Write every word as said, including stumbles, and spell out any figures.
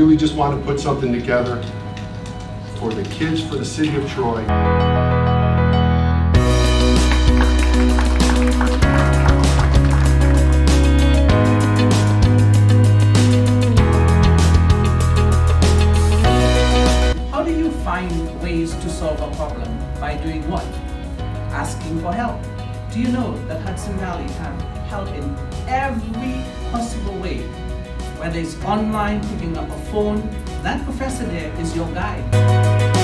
really just want to put something together for the kids, for the city of Troy. How do you find ways to solve a problem? By doing what? Asking for help. Do you know that Hudson Valley can help in every possible way? Whether it's online, picking up a phone, that professor there is your guide.